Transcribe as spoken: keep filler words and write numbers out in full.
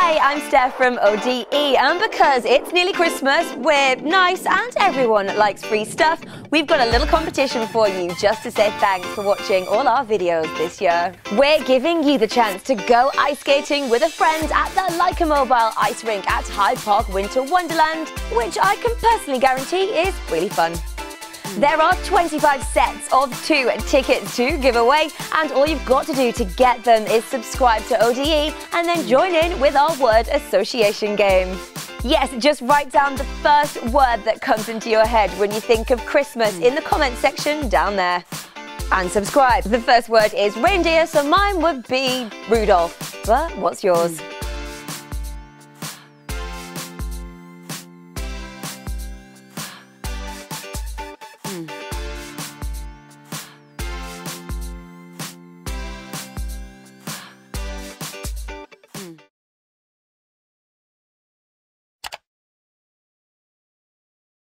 Hey, I'm Steph from O D E, and because it's nearly Christmas, we're nice and everyone likes free stuff, we've got a little competition for you just to say thanks for watching all our videos this year. We're giving you the chance to go ice skating with a friend at the Lycamobile ice rink at Hyde Park Winter Wonderland, which I can personally guarantee is really fun. There are twenty-five sets of two tickets to give away, and all you've got to do to get them is subscribe to O D E and then join in with our word association game. Yes, just write down the first word that comes into your head when you think of Christmas in the comment section down there. And subscribe. The first word is reindeer, so mine would be Rudolph. But what's yours?